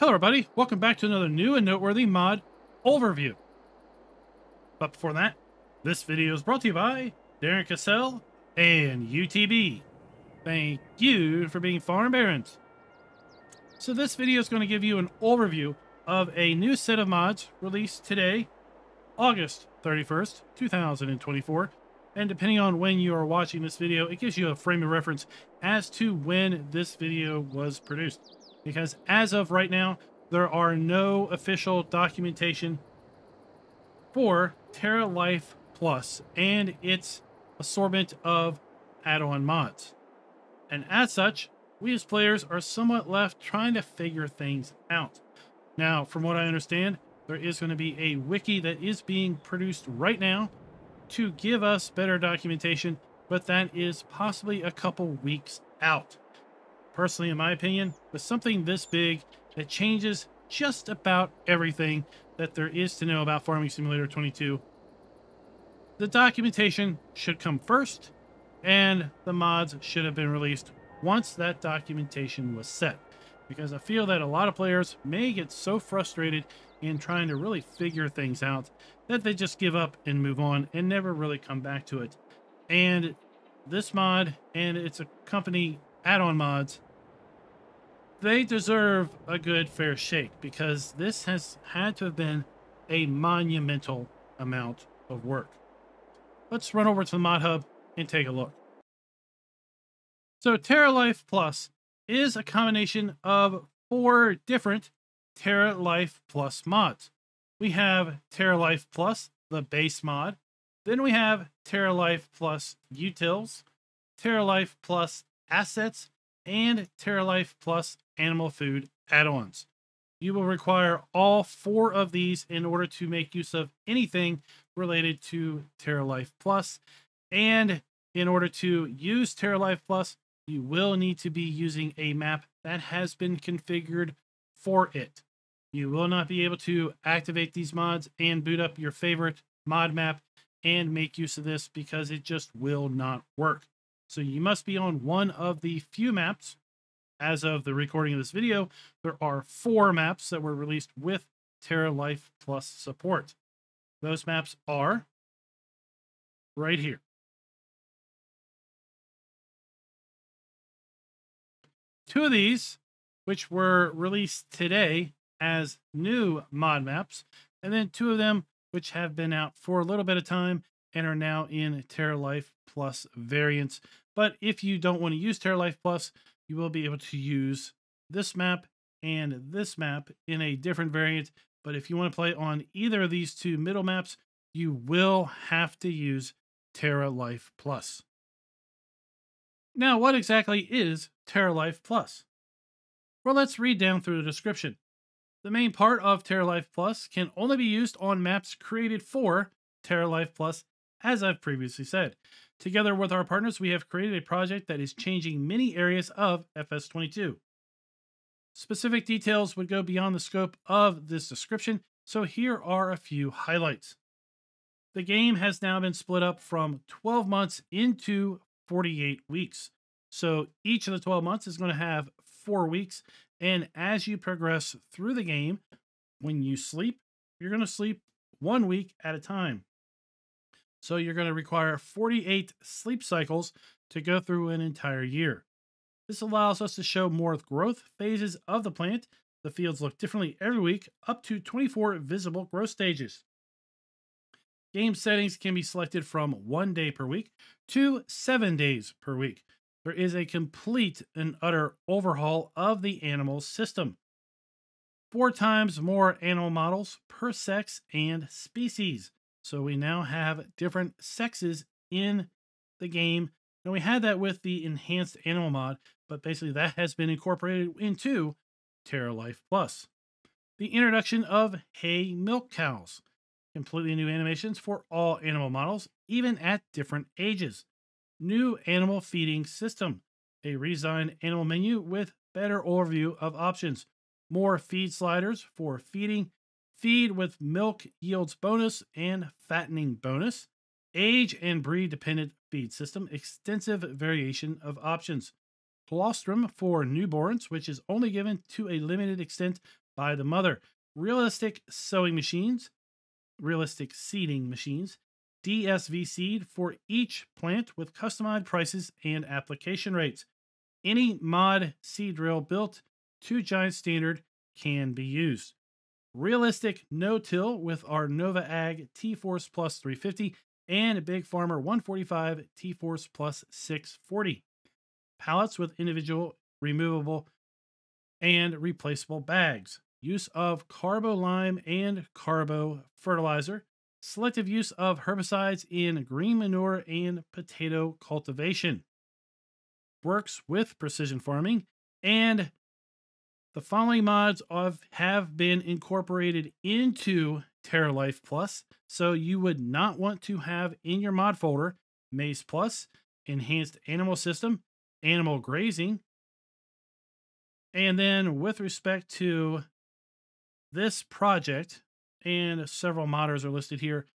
Hello everybody, welcome back to another new and noteworthy mod overview. But before that, this video is brought to you by Darren Cassell and UTB. Thank you for being farm parents. So this video is going to give you an overview of a new set of mods released today, August 31st, 2024. And depending on when you are watching this video, it gives you a frame of reference as to when this video was produced. Because as of right now, there are no official documentation for TerraLife Plus and its assortment of add-on mods. And as such, we as players are somewhat left trying to figure things out. Now, from what I understand, there is going to be a wiki that is being produced right now to give us better documentation, but that is possibly a couple weeks out. Personally, in my opinion, with something this big that changes just about everything that there is to know about Farming Simulator 22, the documentation should come first, and the mods should have been released once that documentation was set. Because I feel that a lot of players may get so frustrated in trying to really figure things out that they just give up and move on and never really come back to it. And this mod and its accompanying add-on mods, they deserve a good fair shake, because this has had to have been a monumental amount of work. Let's run over to the mod hub and take a look. So TerraLife Plus is a combination of four different TerraLife Plus mods. We have TerraLife Plus, the base mod. Then we have TerraLife Plus Utils, TerraLife Plus Assets, and TerraLife Plus Animal Food add-ons. You will require all four of these in order to make use of anything related to TerraLife Plus. And in order to use TerraLife Plus, you will need to be using a map that has been configured for it. You will not be able to activate these mods and boot up your favorite mod map and make use of this, because it just will not work. So you must be on one of the few maps. As of the recording of this video, there are four maps that were released with TerraLife Plus support. Those maps are right here. Two of these, which were released today as new mod maps, and then two of them which have been out for a little bit of time and are now in TerraLife Plus variants. But if you don't want to use TerraLife Plus, you will be able to use this map and this map in a different variant. But if you want to play on either of these two middle maps, you will have to use TerraLife Plus. Now, what exactly is TerraLife Plus? Well, let's read down through the description. The main part of TerraLife Plus can only be used on maps created for TerraLife Plus, as I've previously said. Together with our partners, we have created a project that is changing many areas of FS22. Specific details would go beyond the scope of this description, so here are a few highlights. The game has now been split up from 12 months into 48 weeks. So each of the 12 months is going to have 4 weeks, and as you progress through the game, when you sleep, you're going to sleep 1 week at a time. So you're going to require 48 sleep cycles to go through an entire year. This allows us to show more growth phases of the plant. The fields look differently every week, up to 24 visible growth stages. Game settings can be selected from 1 day per week to 7 days per week. There is a complete and utter overhaul of the animal system. 4 times more animal models per sex and species. So we now have different sexes in the game. And we had that with the Enhanced Animal mod, but basically that has been incorporated into TerraLife Plus. The introduction of hay milk cows. Completely new animations for all animal models, even at different ages. New animal feeding system. A redesigned animal menu with better overview of options. More feed sliders for feeding, feed with milk yields bonus, and fattening bonus. Age and breed dependent feed system, extensive variation of options. Colostrum for newborns, which is only given to a limited extent by the mother. Realistic sowing machines, realistic seeding machines, DSV seed for each plant with customized prices and application rates. Any mod seed drill built to Giant standard can be used. Realistic no-till with our Nova Ag T Force Plus 350 and Big Farmer 145 T Force Plus 640. Pallets with individual removable and replaceable bags. Use of Carbo Lime and Carbo fertilizer. Selective use of herbicides in green manure and potato cultivation. Works with precision farming, and the following mods have been incorporated into TerraLife Plus, so you would not want to have in your mod folder: Maize Plus, Enhanced Animal System, Animal Grazing. And then with respect to this project, and several modders are listed here,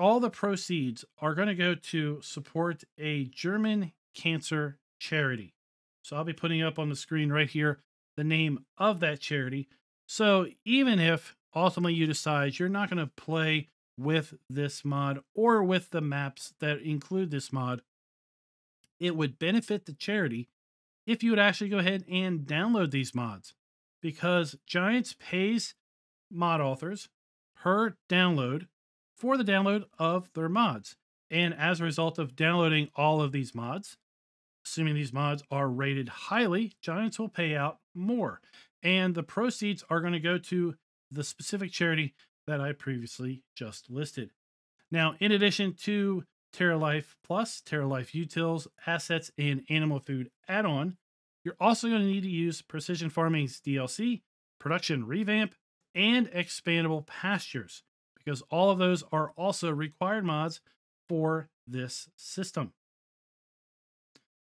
all the proceeds are going to go to support a German cancer charity. So I'll be putting up on the screen right here the name of that charity. So even if ultimately you decide you're not going to play with this mod or with the maps that include this mod, it would benefit the charity if you would actually go ahead and download these mods, because Giants pays mod authors per download for the download of their mods. And as a result of downloading all of these mods, assuming these mods are rated highly, Giants will pay out more. And the proceeds are going to go to the specific charity that I previously just listed. Now, in addition to TerraLife Plus, TerraLife Utils, Assets, and Animal Food add-on, you're also going to need to use Precision Farming's DLC, Production Revamp, and Expandable Pastures, because all of those are also required mods for this system.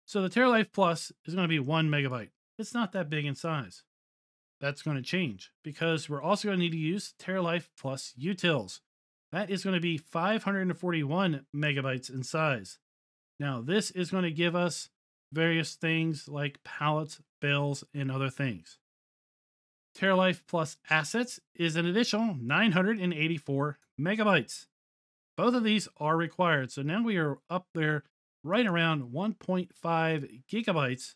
So the TerraLife Plus is going to be 1 megabyte. It's not that big in size. That's going to change because we're also going to need to use TerraLife Plus Utils. That is going to be 541 megabytes in size. Now this is going to give us various things like pallets, bales, and other things. TerraLife Plus Assets is an additional 984 megabytes. Both of these are required. So now we are up there right around 1.5 gigabytes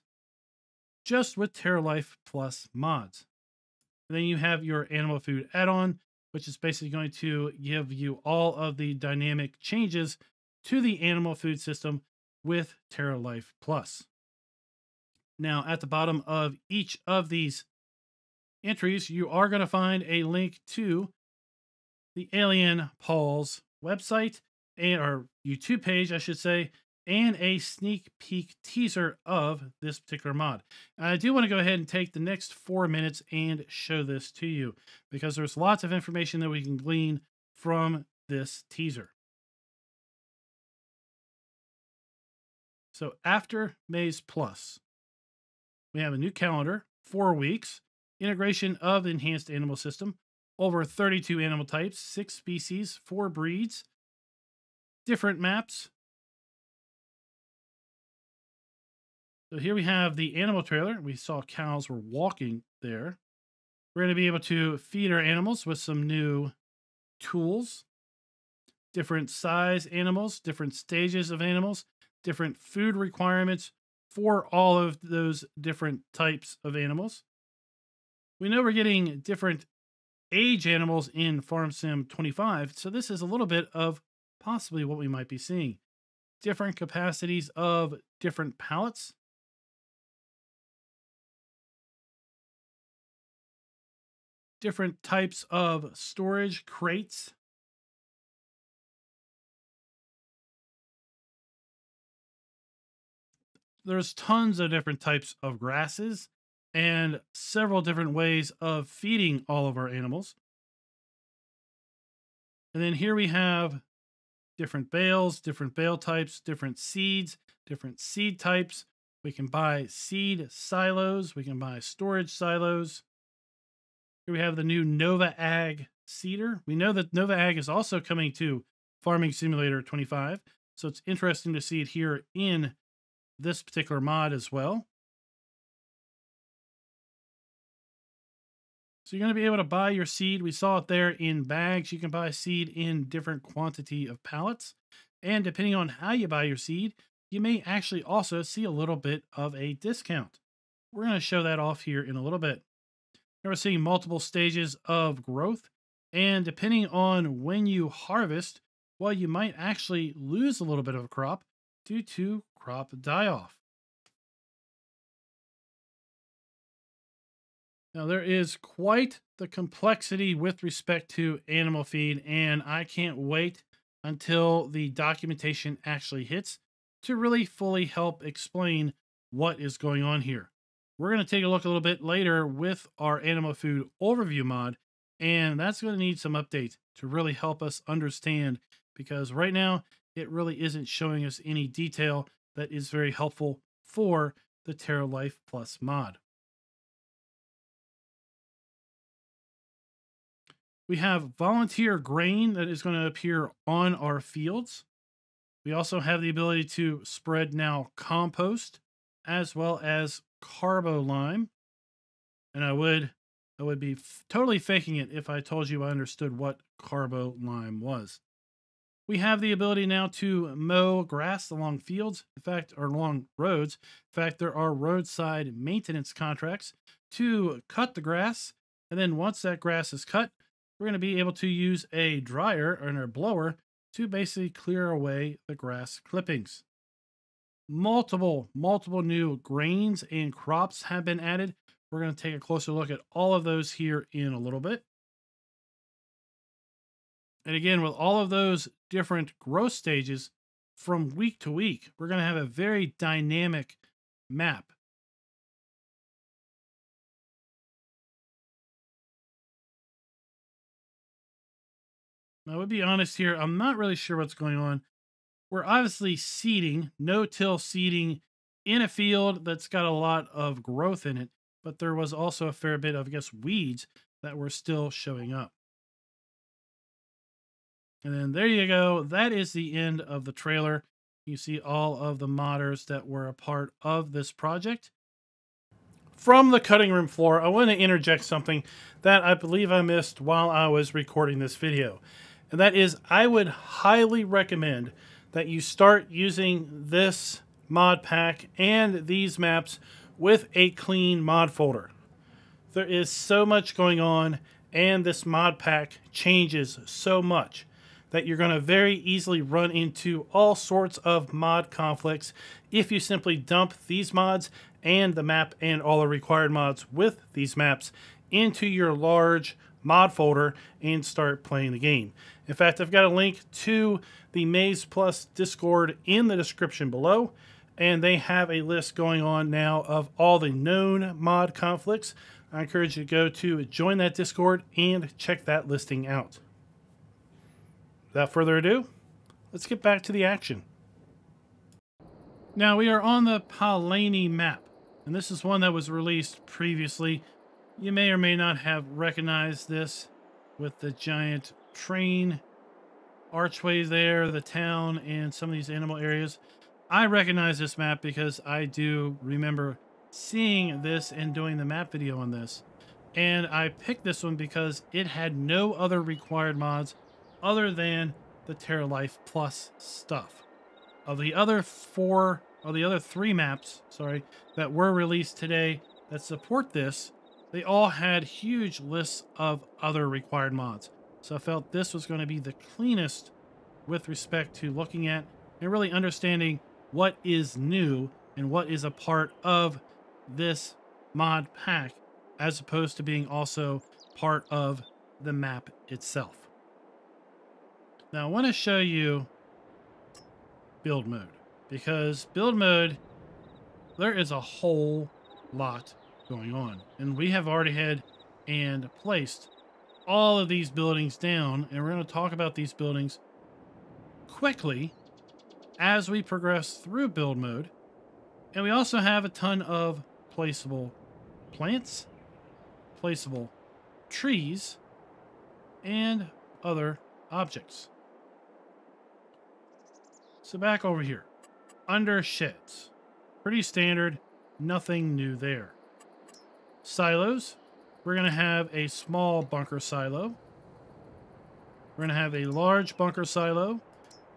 just with TerraLife Plus mods. And then you have your Animal Food add-on, which is basically going to give you all of the dynamic changes to the animal food system with TerraLife Plus. Now at the bottom of each of these entries, you are going to find a link to the Alien Paul's website and our YouTube page, I should say, and a sneak peek teaser of this particular mod. And I do want to go ahead and take the next 4 minutes and show this to you, because there's lots of information that we can glean from this teaser. So after Maize Plus, we have a new calendar, 4 weeks, integration of the Enhanced Animal System, over 32 animal types, 6 species, 4 breeds, different maps. So here we have the animal trailer. We saw cows were walking there. We're going to be able to feed our animals with some new tools, different size animals, different stages of animals, different food requirements for all of those different types of animals. We know we're getting different age animals in Farm Sim 25, so this is a little bit of possibly what we might be seeing. Different capacities of different pallets. Different types of storage crates. There's tons of different types of grasses and several different ways of feeding all of our animals. And then here we have different bales, different bale types, different seed types. We can buy seed silos. We can buy storage silos. Here we have the new Nova Ag seeder. We know that Nova Ag is also coming to Farming Simulator 25, so it's interesting to see it here in this particular mod as well. So you're going to be able to buy your seed. We saw it there in bags. You can buy seed in different quantity of pallets. And depending on how you buy your seed, you may actually also see a little bit of a discount. We're going to show that off here in a little bit. Now we're seeing multiple stages of growth. And depending on when you harvest, well, you might actually lose a little bit of a crop due to crop die-off. Now, there is quite the complexity with respect to animal feed, and I can't wait until the documentation actually hits to really fully help explain what is going on here. We're going to take a look a little bit later with our animal food overview mod, and that's going to need some updates to really help us understand, because right now it really isn't showing us any detail that is very helpful for the TerraLife Plus mod. We have volunteer grain that is going to appear on our fields. We also have the ability to spread now compost as well as Carbo Lime. And I would be totally faking it if I told you I understood what Carbo Lime was. We have the ability now to mow grass along fields, in fact, or along roads. In fact, there are roadside maintenance contracts to cut the grass. And then once that grass is cut, we're going to be able to use a dryer or a blower to basically clear away the grass clippings. Multiple new grains and crops have been added. We're going to take a closer look at all of those here in a little bit. And again, with all of those different growth stages from week to week, we're going to have a very dynamic map. I would be honest here, I'm not really sure what's going on. We're obviously seeding, no-till seeding in a field that's got a lot of growth in it, but there was also a fair bit of, I guess, weeds that were still showing up. And then there you go. That is the end of the trailer. You see all of the modders that were a part of this project. From the cutting room floor, I want to interject something that I believe I missed while I was recording this video. And that is, I would highly recommend that you start using this mod pack and these maps with a clean mod folder. There is so much going on, and this mod pack changes so much that you're going to very easily run into all sorts of mod conflicts if you simply dump these mods and the map and all the required mods with these maps into your large mod folder and start playing the game. In fact, I've got a link to the Maize Plus Discord in the description below, and they have a list going on now of all the known mod conflicts. I encourage you to go to join that Discord and check that listing out. Without further ado, let's get back to the action. Now we are on the Palani map, and this is one that was released previously. You may or may not have recognized this with the giant train archway there, the town, and some of these animal areas. I recognize this map because I do remember seeing this and doing the map video on this. And I picked this one because it had no other required mods other than the TerraLife Plus stuff. Of the other three maps, sorry, that were released today that support this, they all had huge lists of other required mods. So I felt this was going to be the cleanest with respect to looking at and really understanding what is new and what is a part of this mod pack, as opposed to being also part of the map itself. Now I want to show you build mode, because build mode, there is a whole lot going on, and we have already had and placed all of these buildings down, and we're going to talk about these buildings quickly as we progress through build mode. And we also have a ton of placeable plants, placeable trees, and other objects. So back over here, under sheds, pretty standard, nothing new there. Silos, We're going to have a small bunker silo. We're going to have a large bunker silo.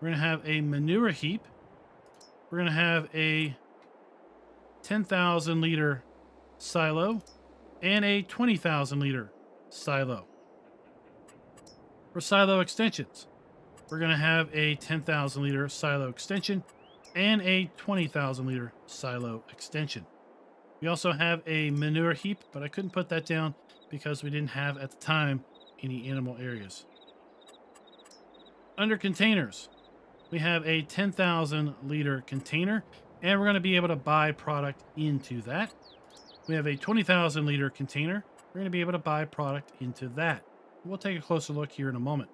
We're going to have a manure heap. We're going to have a 10,000 liter silo and a 20,000 liter silo. For silo extensions, we're going to have a 10,000 liter silo extension and a 20,000 liter silo extension. We also have a manure heap, but I couldn't put that down because we didn't have at the time any animal areas. Under containers, we have a 10,000 liter container, and we're going to be able to buy product into that. We have a 20,000 liter container. We're going to be able to buy product into that. We'll take a closer look here in a moment.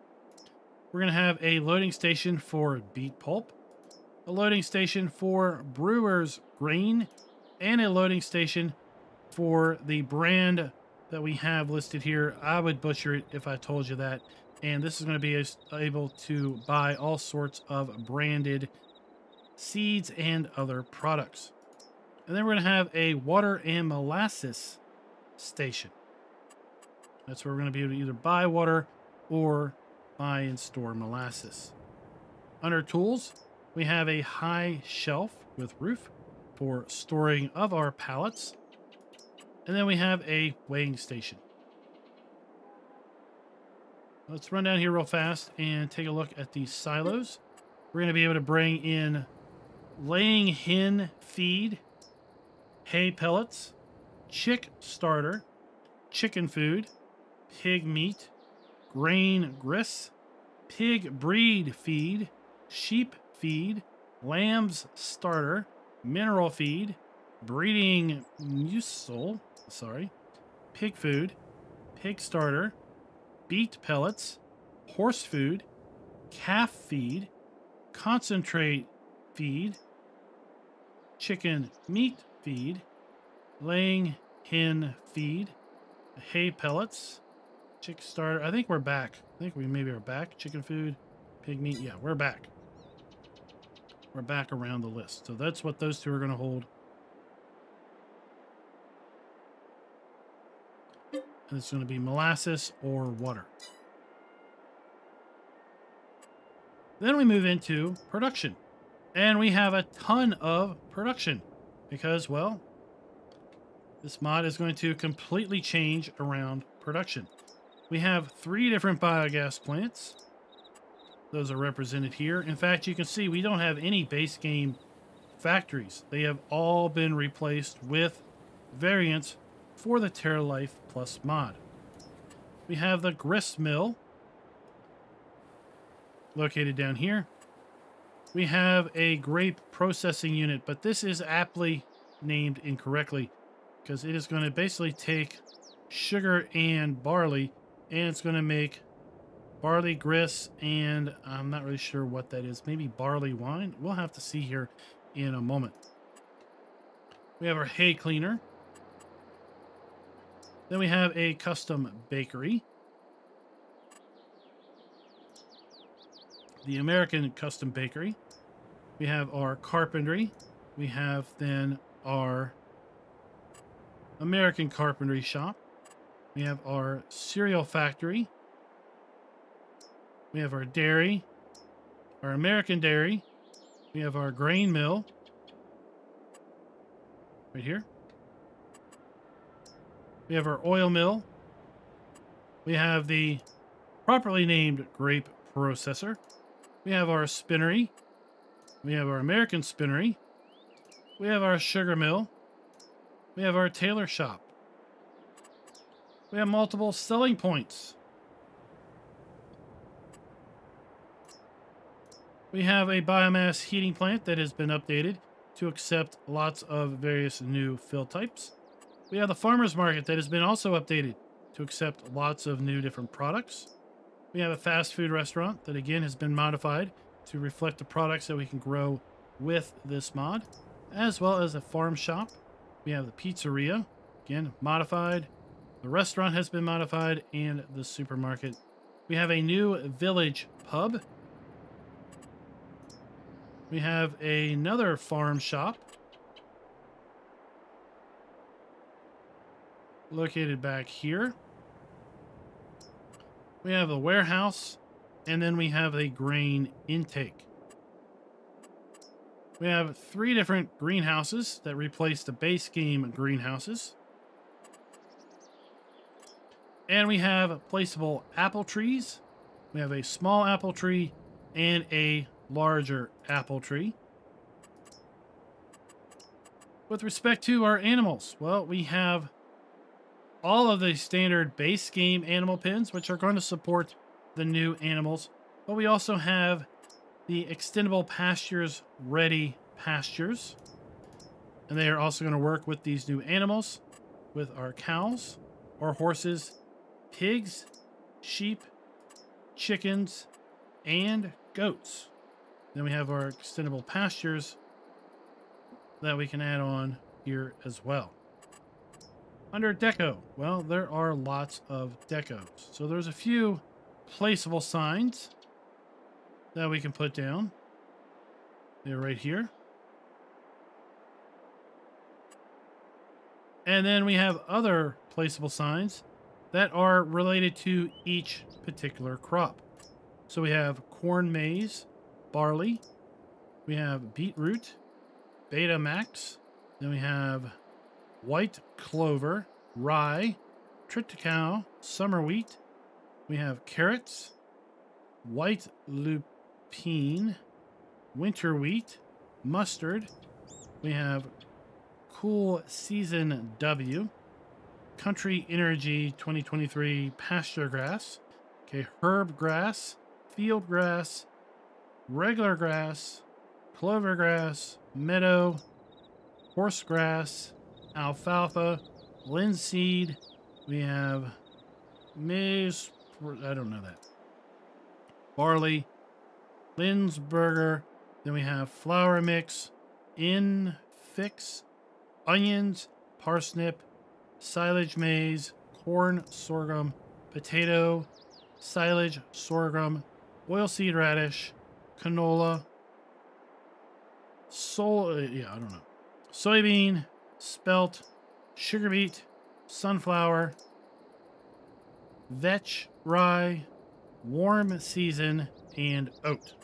We're going to have a loading station for beet pulp, a loading station for brewer's grain, and a loading station for the brand that we have listed here. I would butcher it if I told you that. And this is going to be able to buy all sorts of branded seeds and other products. And then we're going to have a water and molasses station. That's where we're going to be able to either buy water or buy and store molasses. Under tools, we have a high shelf with roof for storing of our pallets. And then we have a weighing station. Let's run down here real fast and take a look at these silos. We're going to be able to bring in laying hen feed, hay pellets, chick starter, chicken food, pig meat, grain grist, pig breed feed, sheep feed, lamb's starter, mineral feed, breeding muscle, pig food, pig starter, beet pellets, horse food, calf feed, concentrate feed, chicken meat feed, laying hen feed, hay pellets, chick starter. I think we're back. I think we maybe are back. Chicken food, pig meat. Yeah, we're back. We're back around the list. So that's what those two are going to hold. And it's going to be molasses or water. Then we move into production. And we have a ton of production because, well, this mod is going to completely change around production. We have 3 different biogas plants. Those are represented here. In fact, you can see we don't have any base game factories. They have all been replaced with variants for the TerraLife Plus mod. We have the grist mill located down here. We have a grape processing unit, but this is aptly named incorrectly because it is going to basically take sugar and barley, and it's going to make barley grist, and I'm not really sure what that is. Maybe barley wine? We'll have to see here in a moment. We have our hay cleaner. Then we have a custom bakery. The American custom bakery. We have our carpentry. We have then our American carpentry shop. We have our cereal factory. We have our dairy, our American dairy. We have our grain mill right here. We have our oil mill. We have the properly named grape processor. We have our spinnery. We have our American spinnery. We have our sugar mill. We have our tailor shop. We have multiple selling points. We have a biomass heating plant that has been updated to accept lots of various new fill types. We have the farmer's market that has been also updated to accept lots of new different products. We have a fast food restaurant that again has been modified to reflect the products that we can grow with this mod, as well as a farm shop. We have the pizzeria, again modified. The restaurant has been modified, and the supermarket. We have a new village pub. We have another farm shop. located back here. We have a warehouse, and then we have a grain intake. We have three different greenhouses that replace the base game greenhouses. And we have placeable apple trees. We have a small apple tree and a larger apple tree. With respect to our animals, well, we have all of the standard base game animal pens, which are going to support the new animals. But we also have the extendable pastures, ready pastures. And they are also going to work with these new animals, with our cows, our horses, pigs, sheep, chickens, and goats. Then we have our extendable pastures that we can add on here as well. Under deco, well, there are lots of decos. So there's a few placeable signs that we can put down. They're right here. And then we have other placeable signs that are related to each particular crop. So we have corn, maize, barley, we have beetroot, beta max, then we have white clover, rye, triticale, summer wheat, we have carrots, white lupine, winter wheat, mustard, we have cool season W, country energy 2023 pasture grass, okay, herb grass, field grass, regular grass, clover grass, meadow, horse grass, alfalfa, linseed, we have maize, I don't know that, barley, Linsberger, then we have flour mix, infix, onions, parsnip, silage maize, corn, sorghum, potato, silage, sorghum, oilseed radish, canola, soybean, spelt, sugar beet, sunflower, vetch, rye, warm season, and oat.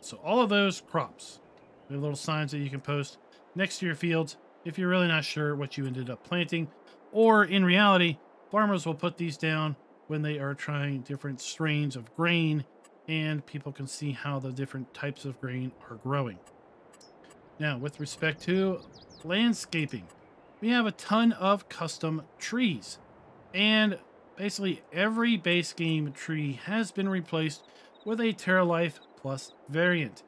So all of those crops. We have little signs that you can post next to your fields if you're really not sure what you ended up planting. Or in reality, farmers will put these down when they are trying different strains of grain and people can see how the different types of grain are growing. Now, with respect to landscaping, we have a ton of custom trees, and basically every base game tree has been replaced with a TerraLife Plus variant.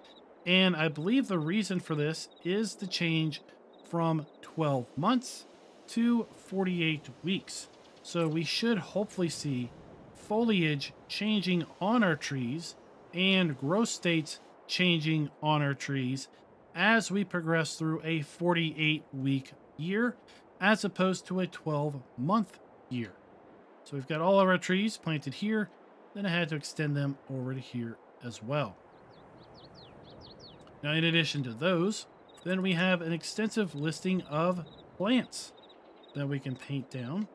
And I believe the reason for this is the change from 12 months to 48 weeks. So we should hopefully see foliage changing on our trees and growth states changing on our trees as we progress through a 48-week year as opposed to a 12-month year. So we've got all of our trees planted here, then I had to extend them over to here as well. Now, in addition to those, then we have an extensive listing of plants that we can paint down.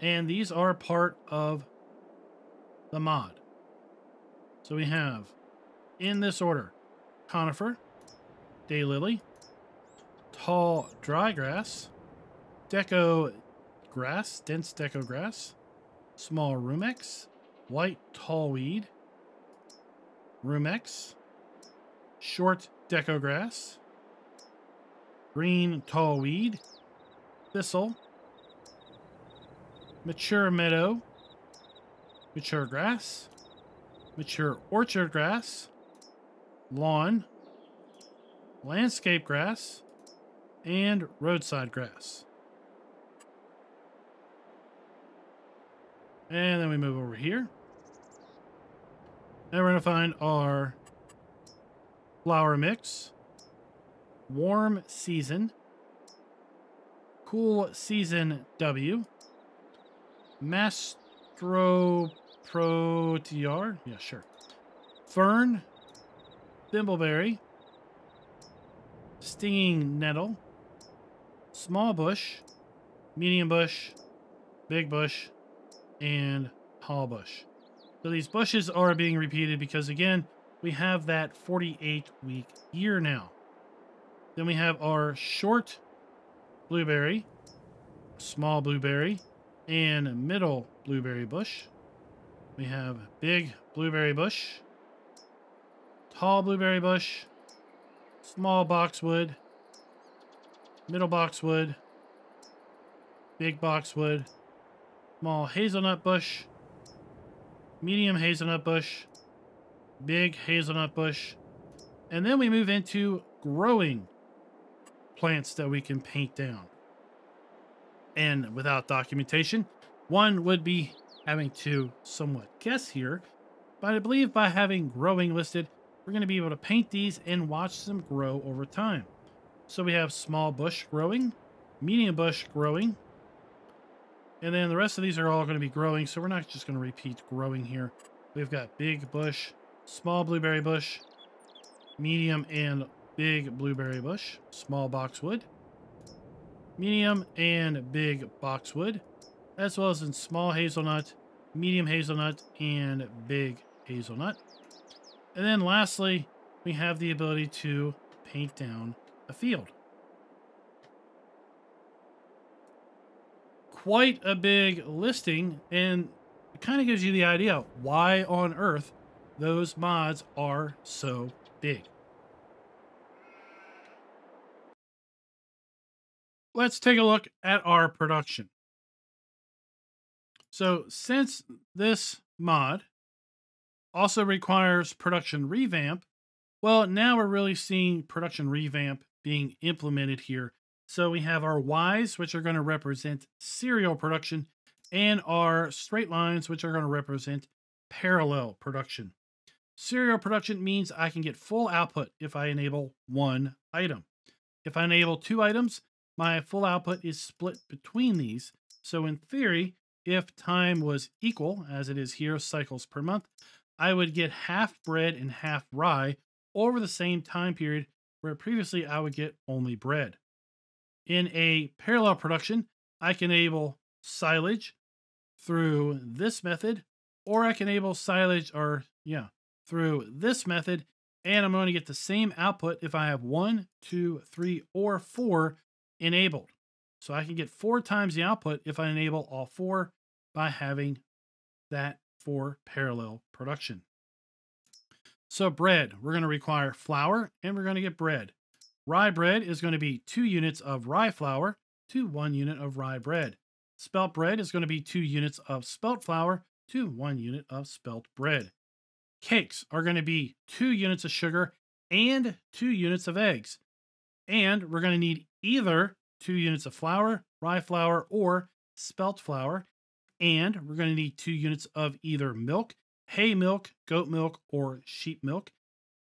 And these are part of the mod. So we have, in this order, conifer, daylily, tall dry grass, deco grass, dense deco grass, small rumex, white tallweed, rumex, short deco grass, green tallweed, thistle, mature meadow, mature grass, mature orchard grass, lawn, landscape grass, and roadside grass. And then we move over here. And we're going to find our flower mix, warm season, cool season W, mastroprotear, yeah, sure, fern, thimbleberry, stinging nettle, small bush, medium bush, big bush, and tall bush. So these bushes are being repeated because, again, we have that 48-week year now. Then we have our short blueberry, small blueberry, and middle blueberry bush. We have big blueberry bush, tall blueberry bush, small boxwood, middle boxwood, big boxwood, small hazelnut bush, medium hazelnut bush, big hazelnut bush, and then we move into growing plants that we can paint down. And without documentation, one would be having to somewhat guess here, but I believe by having growing listed, we're going to be able to paint these and watch them grow over time. So we have small bush growing, medium bush growing, and then the rest of these are all going to be growing, so we're not just going to repeat growing here. We've got big bush, small blueberry bush, medium and big blueberry bush, small boxwood, medium and big boxwood, as well as in small hazelnut, medium hazelnut, and big hazelnut. And then lastly, we have the ability to paint down a field. Quite a big listing, and it kind of gives you the idea why on earth those mods are so big. Let's take a look at our production. So since this mod also requires production revamp, well, now we're really seeing production revamp being implemented here. So we have our Ys, which are going to represent serial production, and our straight lines, which are going to represent parallel production. Serial production means I can get full output if I enable one item. If I enable two items, my full output is split between these. So in theory, if time was equal, as it is here, cycles per month, I would get half bread and half rye over the same time period where previously I would get only bread. In a parallel production, I can enable silage through this method, or I can enable silage through this method, and I'm going to get the same output if I have 1, 2, 3, or 4 enabled. So I can get 4 times the output if I enable all 4 by having that for parallel production. So bread, we're going to require flour, and we're going to get bread. Rye bread is going to be 2 units of rye flour to 1 unit of rye bread. Spelt bread is going to be 2 units of spelt flour to 1 unit of spelt bread. Cakes are going to be 2 units of sugar and 2 units of eggs. And we're going to need either 2 units of flour, rye flour, or spelt flour. And we're going to need 2 units of either milk, hay milk, goat milk, or sheep milk.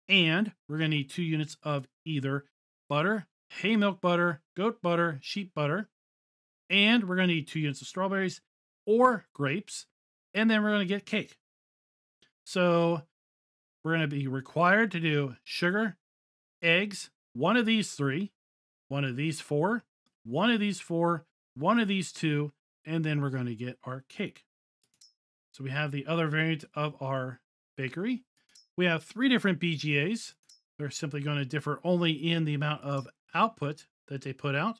And we're going to need 2 units of either butter, hay milk butter, goat butter, sheep butter. And we're going to need 2 units of strawberries or grapes. And then we're going to get cake. So we're going to be required to do sugar, eggs, one of these 3, one of these 4, one of these 4, one of these 2, and then we're going to get our cake. So we have the other variant of our bakery. We have 3 different BGAs. They're simply going to differ only in the amount of output that they put out,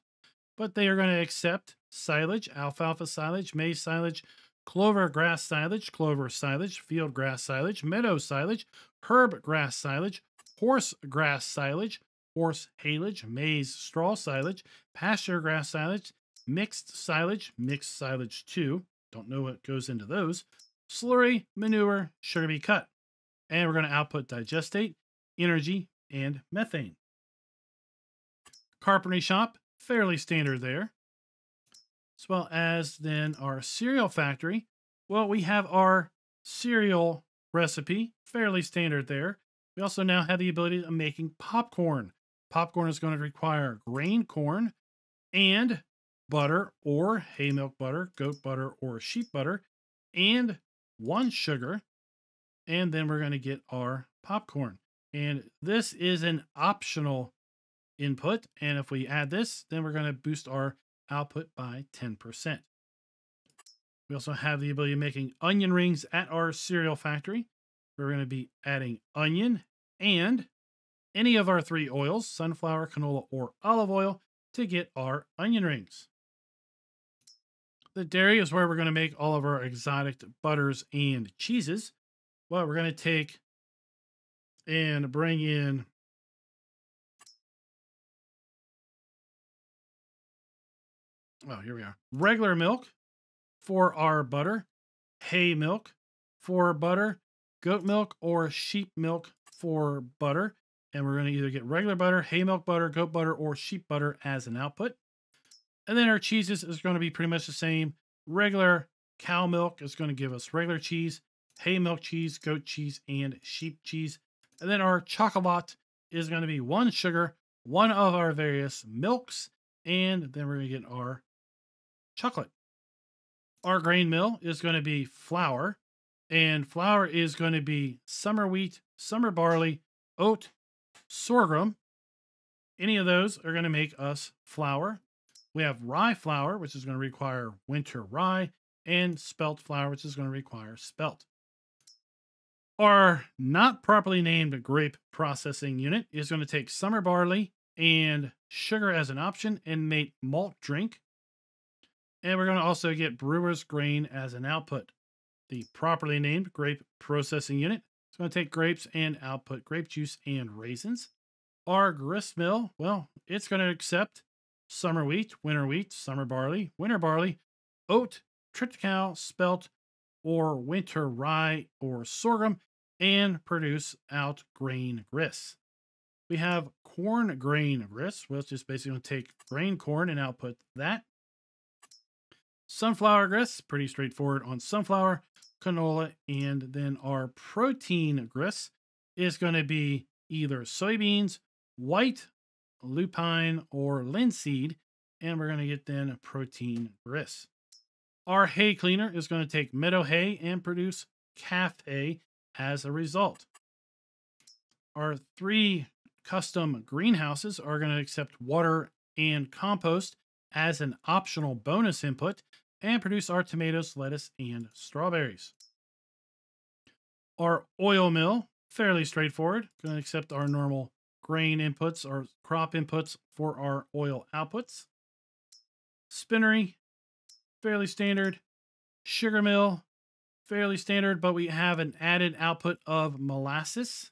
but they are going to accept silage, alfalfa silage, maize silage, clover grass silage, clover silage, field grass silage, meadow silage, herb grass silage, horse grass silage, horse haylage, maize straw silage, pasture grass silage, mixed silage 2, don't know what goes into those, slurry, manure, sugar beet cut. And we're going to output digestate, energy, and methane. Carpentry shop, fairly standard there. As well as then our cereal factory. Well, we have our cereal recipe, fairly standard there. We also now have the ability of making popcorn. Popcorn is going to require grain corn and butter or hay milk butter, goat butter or sheep butter, and 1 sugar. And then we're going to get our popcorn. And this is an optional input. And if we add this, then we're going to boost our output by 10%. We also have the ability of making onion rings at our cereal factory. We're going to be adding onion and any of our three oils, sunflower, canola, or olive oil, to get our onion rings. The dairy is where we're going to make all of our exotic butters and cheeses. Well, we're going to take and bring in regular milk for our butter, hay milk for butter, goat milk or sheep milk for butter. And we're going to either get regular butter, hay milk butter, goat butter, or sheep butter as an output. And then our cheeses is going to be pretty much the same. Regular cow milk is going to give us regular cheese, hay milk cheese, goat cheese, and sheep cheese. And then our chocolat is going to be one sugar, one of our various milks, and then we're going to get our chocolate. Our grain mill is going to be flour, and flour is going to be summer wheat, summer barley, oat, sorghum. Any of those are going to make us flour. We have rye flour, which is going to require winter rye, and spelt flour, which is going to require spelt. Our not properly named grape processing unit is going to take summer barley and sugar as an option and make malt drink. And we're going to also get brewer's grain as an output. The properly named grape processing unit is going to take grapes and output grape juice and raisins. Our grist mill, well, it's going to accept summer wheat, summer barley, winter barley, oat, triticale, spelt, or winter rye or sorghum, and produce out grain grist. We have corn grain grist, which is basically going to take grain corn and output that. Sunflower grist, pretty straightforward on sunflower, canola, and then our protein grist is going to be either soybeans, white, lupine, or linseed, and we're going to get then protein grist. Our hay cleaner is going to take meadow hay and produce calf hay as a result. Our three custom greenhouses are going to accept water and compost as an optional bonus input and produce our tomatoes, lettuce, and strawberries. Our oil mill, fairly straightforward, going to accept our normal grain inputs or crop inputs for our oil outputs. Spinnery, fairly standard. Sugar mill, fairly standard, but we have an added output of molasses.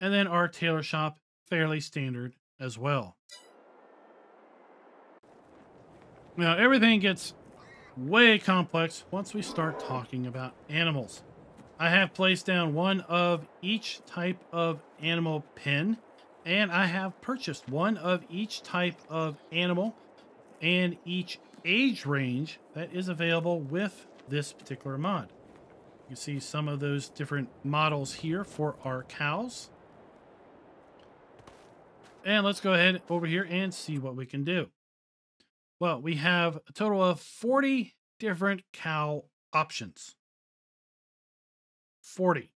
And then our tailor shop, fairly standard as well. Now, everything gets way complex once we start talking about animals. I have placed down one of each type of animal pen, and I have purchased one of each type of animal and each age range that is available with this particular mod. You see some of those different models here for our cows. And let's go ahead over here and see what we can do. Well, we have a total of 40 different cow options. 40.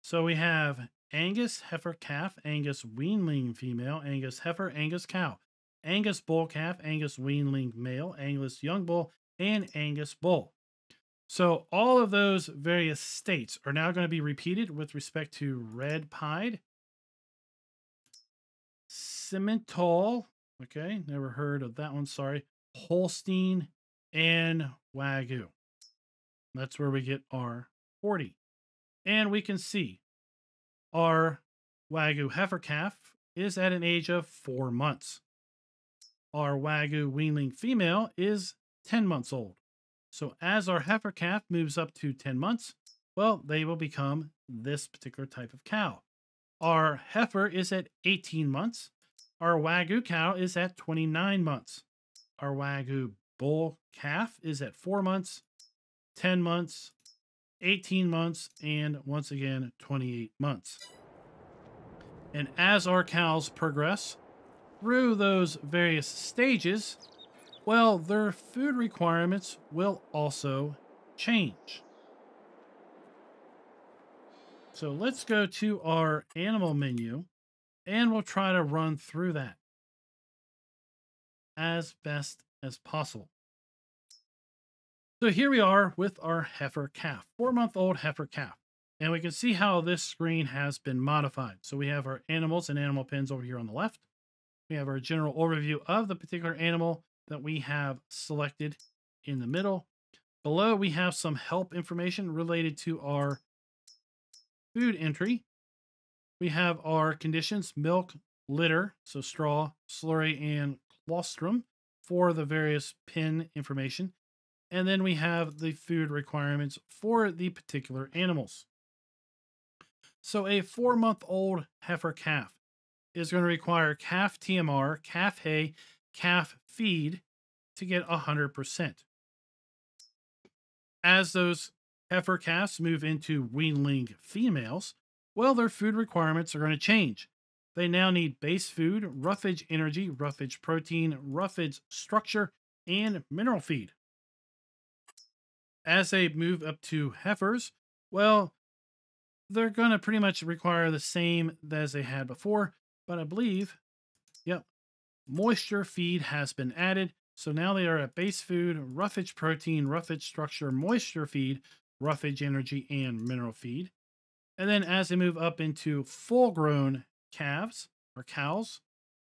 So we have Angus, heifer, calf, Angus, weanling, female, Angus, heifer, Angus, cow. Angus bull calf, Angus weanling male, Angus young bull, and Angus bull. So all of those various states are now going to be repeated with respect to red pied, Simmental, okay, never heard of that one, sorry, Holstein, and Wagyu. That's where we get our 40. And we can see our Wagyu heifer calf is at an age of 4 months. Our Wagyu weanling female is 10 months old. So as our heifer calf moves up to 10 months, well, they will become this particular type of cow. Our heifer is at 18 months. Our Wagyu cow is at 29 months. Our Wagyu bull calf is at 4 months, 10 months, 18 months, and once again, 28 months. And as our cows progress through those various stages, well, their food requirements will also change. So let's go to our animal menu and we'll try to run through that as best as possible. So here we are with our heifer calf, 4-month-old heifer calf. And we can see how this screen has been modified. So we have our animals and animal pins over here on the left. We have our general overview of the particular animal that we have selected in the middle. Below, we have some help information related to our food entry. We have our conditions, milk, litter, so straw, slurry, and colostrum for the various pin information. And then we have the food requirements for the particular animals. So a 4-month-old heifer calf is going to require calf TMR, calf hay, calf feed to get 100%. As those heifer calves move into weanling females, well, their food requirements are going to change. They now need base food, roughage energy, roughage protein, roughage structure, and mineral feed. As they move up to heifers, well, they're going to pretty much require the same as they had before, but I believe, yep, moisture feed has been added. So now they are at base food, roughage protein, roughage structure, moisture feed, roughage energy, and mineral feed. And then as they move up into full-grown calves or cows,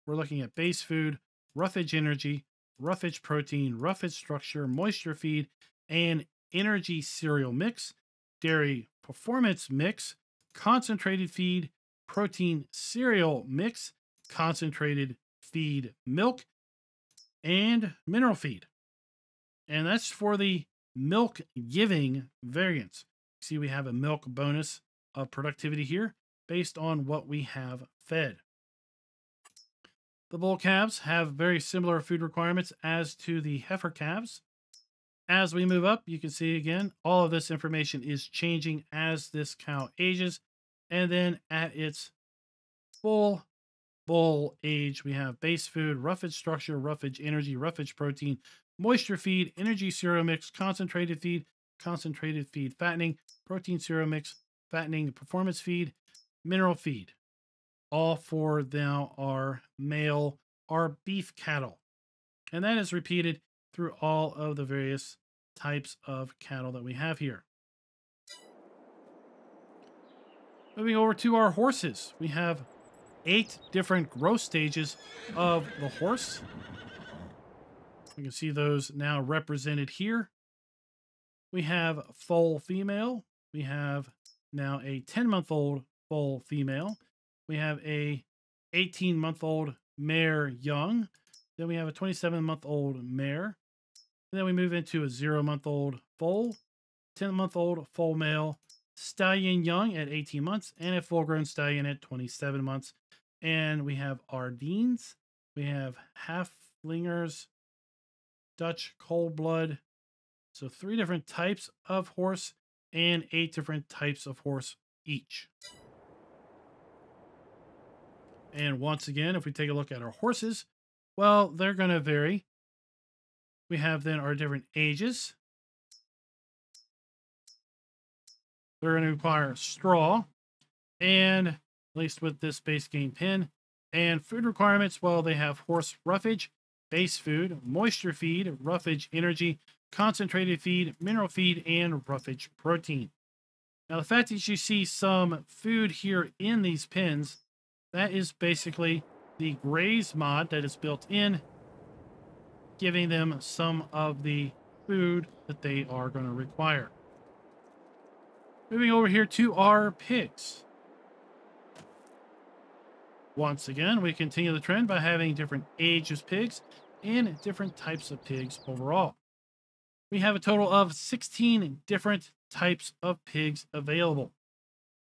we're looking at base food, roughage energy, roughage protein, roughage structure, moisture feed, and energy cereal mix, dairy performance mix, concentrated feed, protein cereal mix, concentrated feed milk, and mineral feed. And that's for the milk giving variants. See, we have a milk bonus of productivity here based on what we have fed. The bull calves have very similar food requirements as to the heifer calves. As we move up, you can see again, all of this information is changing as this cow ages. And then at its full bull age, we have base food, roughage structure, roughage energy, roughage protein, moisture feed, energy cereal mix, concentrated feed fattening, protein cereal mix, fattening, performance feed, mineral feed. All for now are male, our beef cattle. And that is repeated through all of the various types of cattle that we have here. Moving over to our horses, we have 8 different growth stages of the horse. You can see those now represented here. We have foal female. We have now a 10-month-old foal female. We have a 18-month-old mare young. Then we have a 27-month-old mare. And then we move into a 0-month-old foal, 10-month-old foal male, stallion young at 18 months, and a full-grown stallion at 27 months. And we have Ardennes. We have halflingers, Dutch cold blood. So 3 different types of horse and 8 different types of horse each. And once again, if we take a look at our horses, well, they're going to vary. We have then our different ages. They're going to require straw, and at least with this base game pin, and food requirements. Well, they have horse roughage, base food, moisture feed, roughage energy, concentrated feed, mineral feed, and roughage protein. Now, the fact that you see some food here in these pins, that is basically the graze mod that is built in, giving them some of the food that they are going to require. Moving over here to our pigs. Once again, we continue the trend by having different ages pigs and different types of pigs overall. We have a total of 16 different types of pigs available.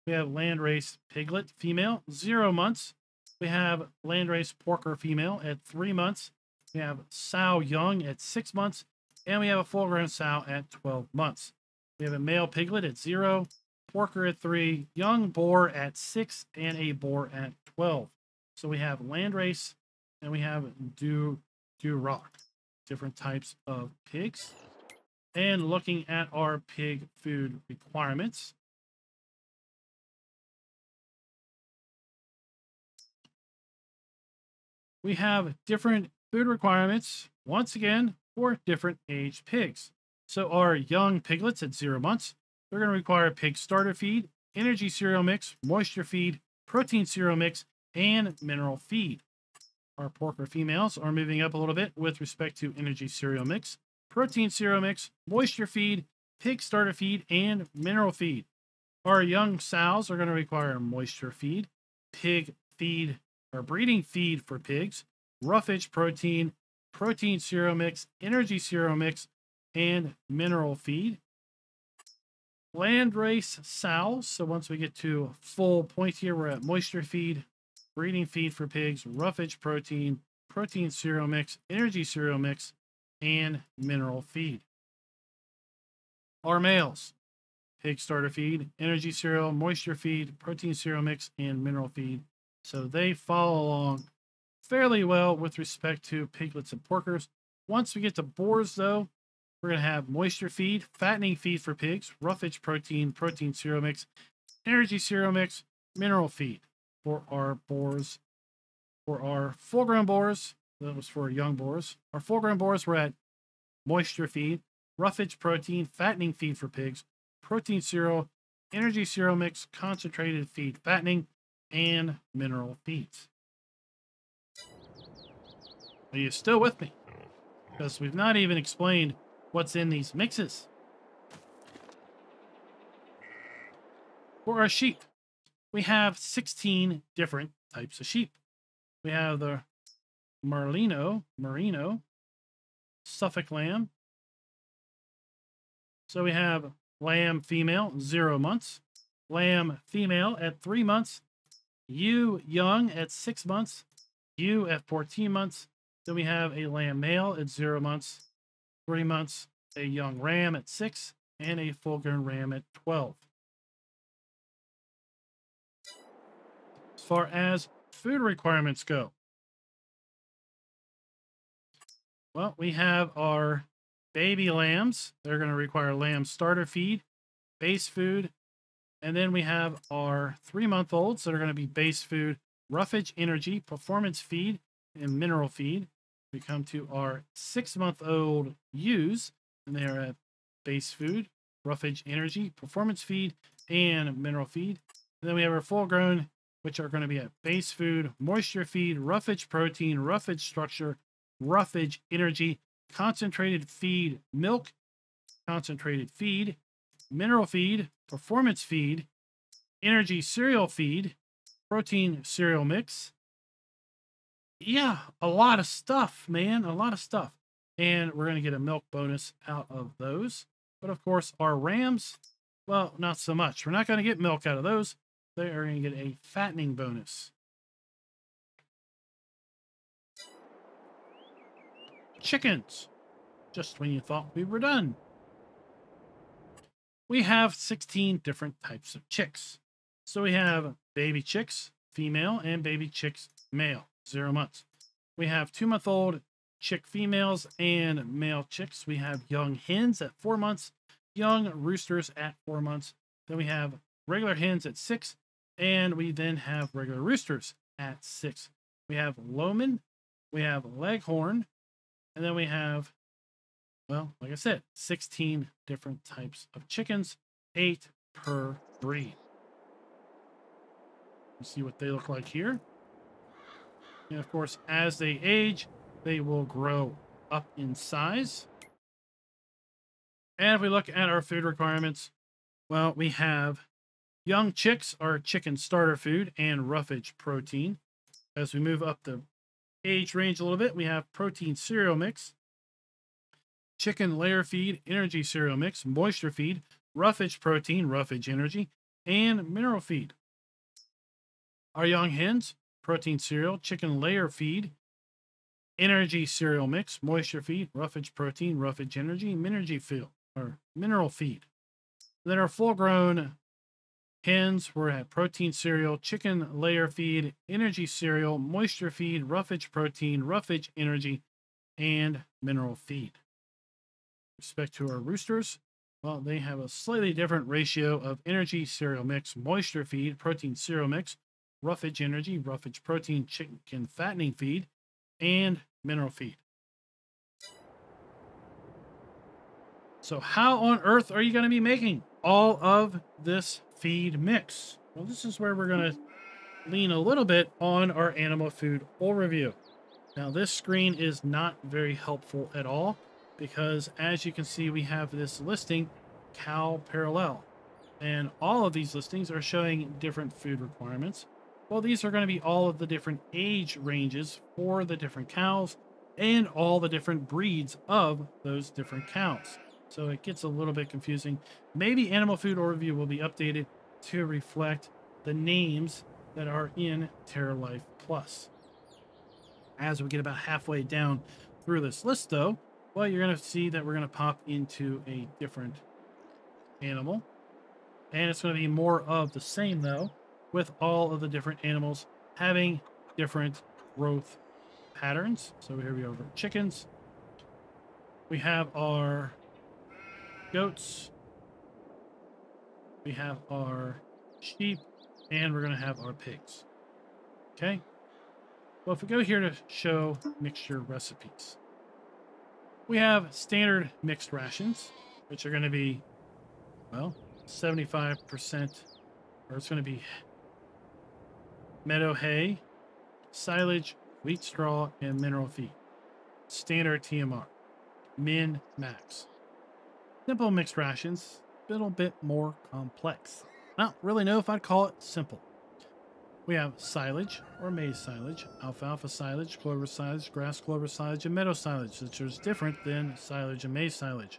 We have landrace piglet female, 0 months. We have landrace porker female at 3 months. We have sow young at 6 months. And we have a full-grown sow at 12 months. We have a male piglet at 0, porker at 3, young boar at 6, and a boar at 12. So we have landrace and we have duroc, different types of pigs. And looking at our pig food requirements, we have different food requirements, once again, for different age pigs. So our young piglets at 0 months, they're going to require pig starter feed, energy cereal mix, moisture feed, protein cereal mix, and mineral feed. Our porker females are moving up a little bit with respect to energy cereal mix, protein cereal mix, moisture feed, pig starter feed, and mineral feed. Our young sows are going to require moisture feed, pig feed, or breeding feed for pigs, roughage protein, protein cereal mix, energy cereal mix, and mineral feed. Land race sows. So once we get to full point here, we're at moisture feed, breeding feed for pigs, roughage protein, protein cereal mix, energy cereal mix, and mineral feed. Our males, pig starter feed, energy cereal, moisture feed, protein cereal mix, and mineral feed. So they follow along fairly well with respect to piglets and porkers. Once we get to boars, though, we're going to have moisture feed, fattening feed for pigs, roughage protein, protein cereal mix, energy cereal mix, mineral feed for our boars. For our full-grown boars, that was for young boars. Our full-grown boars were at moisture feed, roughage protein, fattening feed for pigs, protein cereal, energy cereal mix, concentrated feed fattening, and mineral feeds. Are you still with me? Because we've not even explained what's in these mixes. For our sheep, we have 16 different types of sheep. We have the Merlino, Merino, Suffolk lamb. So we have lamb female, 0 months, lamb female at 3 months, ewe young at 6 months, ewe at 14 months. Then we have a lamb male at 0 months, 3 months, a young ram at 6, and a full-grown ram at 12. As far as food requirements go, well, we have our baby lambs. They're going to require lamb starter feed, base food, and then we have our 3-month-olds that are going to be base food, roughage energy, performance feed, and mineral feed. We come to our 6-month-old ewes, and they are at base food, roughage energy, performance feed, and mineral feed. And then we have our full-grown, which are going to be at base food, moisture feed, roughage protein, roughage structure, roughage energy, concentrated feed milk, concentrated feed, mineral feed, performance feed, energy cereal feed, protein cereal mix. Yeah, a lot of stuff, man, a lot of stuff. And we're going to get a milk bonus out of those. But of course, our rams, well, not so much. We're not going to get milk out of those. They are going to get a fattening bonus. Chickens, just when you thought we were done. We have 16 different types of chicks. So we have baby chicks, female, and baby chicks, male, 0 months. We have 2-month-old chick females and male chicks. We have young hens at 4 months, young roosters at 4 months. Then we have regular hens at 6, and we then have regular roosters at 6. We have Lohman, we have Leghorn, and then we have, well, like I said, 16 different types of chickens, 8 per breed. You see what they look like here. And of course, as they age, they will grow up in size. And if we look at our food requirements, well, we have young chicks are chicken starter food and roughage protein. As we move up the age range a little bit, we have protein cereal mix, chicken layer feed, energy cereal mix, moisture feed, roughage protein, roughage energy, and mineral feed. Our young hens, protein cereal, chicken layer feed, energy cereal mix, moisture feed, roughage protein, roughage energy, mineral feed. Then our full-grown hens were at protein cereal, chicken layer feed, energy cereal, moisture feed, roughage protein, roughage energy, and mineral feed. With respect to our roosters, well, they have a slightly different ratio of energy cereal mix, moisture feed, protein cereal mix, roughage energy, roughage protein, chicken fattening feed, and mineral feed. So how on earth are you going to be making all of this feed mix? Well, this is where we're going to lean a little bit on our animal food overview. Now, this screen is not very helpful at all because, as you can see, we have this listing, cow parallel. And all of these listings are showing different food requirements. Well, these are going to be all of the different age ranges for the different cows and all the different breeds of those different cows. So it gets a little bit confusing. Maybe Animal Food Overview will be updated to reflect the names that are in TerraLife Plus. As we get about halfway down through this list, though, well, you're going to see that we're going to pop into a different animal. And it's going to be more of the same, though, with all of the different animals having different growth patterns. So here we are over chickens. We have our goats. We have our sheep. And we're going to have our pigs. Okay. Well, if we go here to show mixture recipes, we have standard mixed rations, which are going to be, well, 75%, or it's going to be meadow hay, silage, wheat straw, and mineral feed. Standard TMR. Min, max. Simple mixed rations, a little bit more complex. I don't really know if I'd call it simple. We have silage, or maize silage, alfalfa silage, clover silage, grass clover silage, and meadow silage, which is different than silage and maize silage.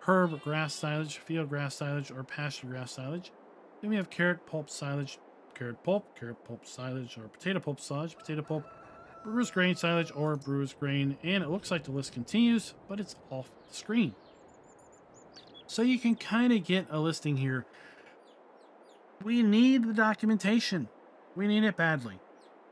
Herb grass silage, field grass silage, or pasture grass silage. Then we have carrot pulp silage, carrot pulp silage, or potato pulp, brewer's grain silage, or brewer's grain, and it looks like the list continues, but it's off the screen. So you can kind of get a listing here. We need the documentation. We need it badly.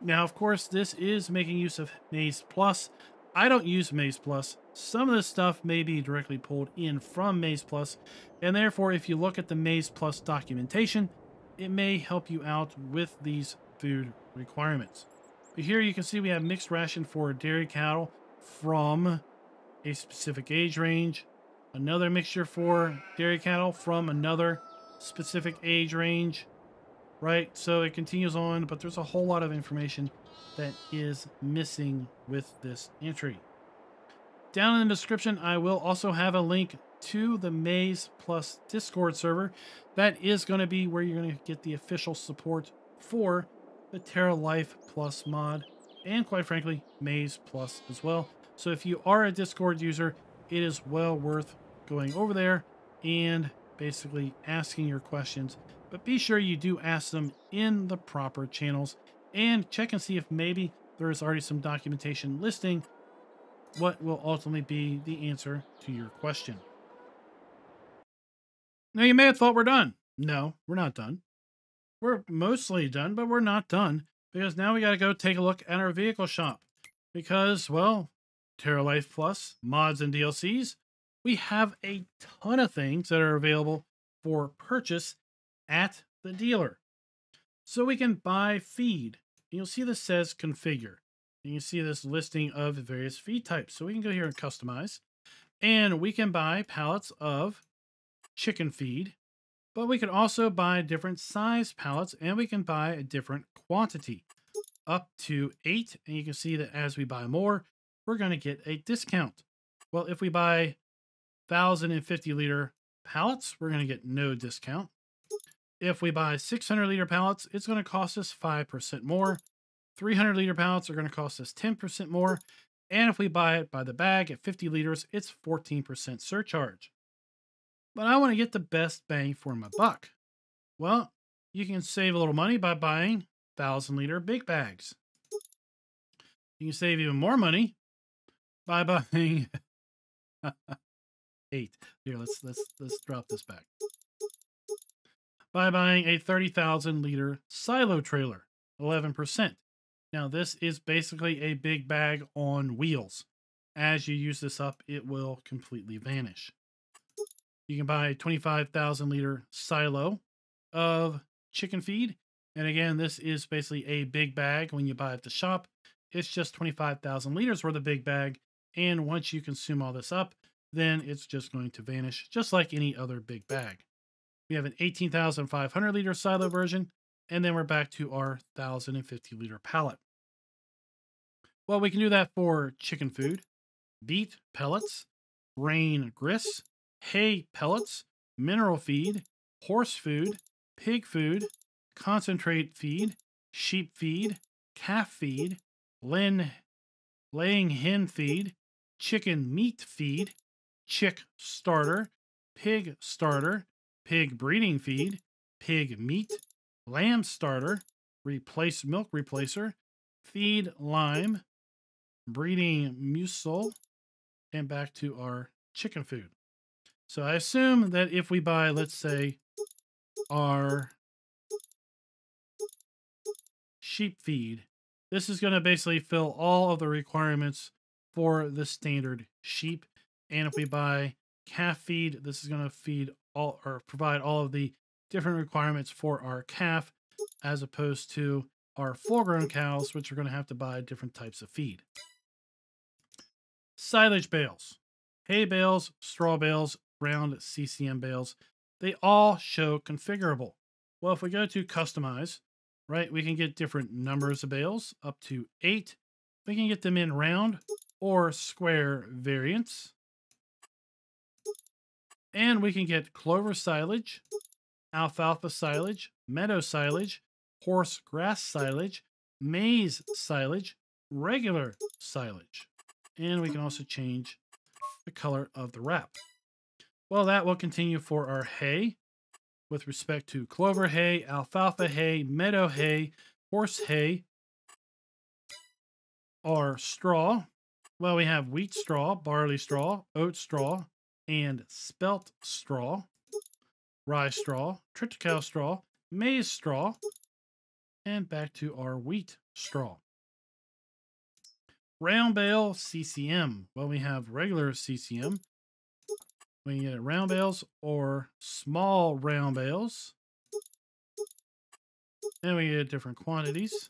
Now, of course, this is making use of Maize Plus. I don't use Maize Plus. Some of this stuff may be directly pulled in from Maize Plus, and therefore, if you look at the Maize Plus documentation, it may help you out with these food requirements. But here you can see we have mixed ration for dairy cattle from a specific age range, another mixture for dairy cattle from another specific age range, right? So it continues on, but there's a whole lot of information that is missing with this entry. Down in the description, I will also have a link to the Maize Plus Discord server. That is going to be where you're going to get the official support for the TerraLife Plus mod, and quite frankly, Maize Plus as well. So if you are a Discord user, it is well worth going over there and basically asking your questions. But be sure you do ask them in the proper channels and check and see if maybe there is already some documentation listing what will ultimately be the answer to your question. Now, you may have thought we're done. No, we're not done. We're mostly done, but we're not done, because now we got to go take a look at our vehicle shop because, well, TerraLife Plus, mods and DLCs, we have a ton of things that are available for purchase at the dealer. So we can buy feed. And you'll see this says configure. And you see this listing of various feed types. So we can go here and customize. And we can buy pallets of chicken feed. But we can also buy different size pallets. And we can buy a different quantity. Up to 8. And you can see that as we buy more, we're going to get a discount. Well, if we buy 1,050 liter pallets, we're going to get no discount. If we buy 600 liter pallets, it's going to cost us 5% more. 300 liter pallets are going to cost us 10% more. And if we buy it by the bag at 50 liters, it's 14% surcharge. But I want to get the best bang for my buck. Well, you can save a little money by buying 1,000 liter big bags. You can save even more money by buying 8. Here, let's drop this back. By buying a 30,000 liter silo trailer, 11%. Now, this is basically a big bag on wheels. As you use this up, it will completely vanish. You can buy a 25,000 liter silo of chicken feed. And again, this is basically a big bag. When you buy at the shop, it's just 25,000 liters worth of big bag. And once you consume all this up, then it's just going to vanish, just like any other big bag. We have an 18,500 liter silo version, and then we're back to our 1,050 liter pallet. Well, we can do that for chicken food, beet pellets, grain grist, hay pellets, mineral feed, horse food, pig food, concentrate feed, sheep feed, calf feed, laying hen feed, chicken meat feed, chick starter, pig breeding feed, pig meat, lamb starter, replace milk replacer, feed lime, breeding muscle, and back to our chicken food. So I assume that if we buy, let's say, our sheep feed, this is going to basically fill all of the requirements for the standard sheep. And if we buy calf feed, this is going to feed all, or provide all of the different requirements for our calf, as opposed to our full-grown cows, which are going to have to buy different types of feed. Silage bales, hay bales, straw bales, round CCM bales, they all show configurable. Well, if we go to customize, right, we can get different numbers of bales, up to 8. We can get them in round or square variants. And we can get clover silage, alfalfa silage, meadow silage, horse grass silage, maize silage, regular silage. And we can also change the color of the wrap. Well, that will continue for our hay with respect to clover hay, alfalfa hay, meadow hay, horse hay, our straw. Well, we have wheat straw, barley straw, oat straw, and spelt straw, rye straw, triticale straw, maize straw, and back to our wheat straw. Round bale CCM. Well, we have regular CCM. We can get round bales or small round bales. Then we get different quantities.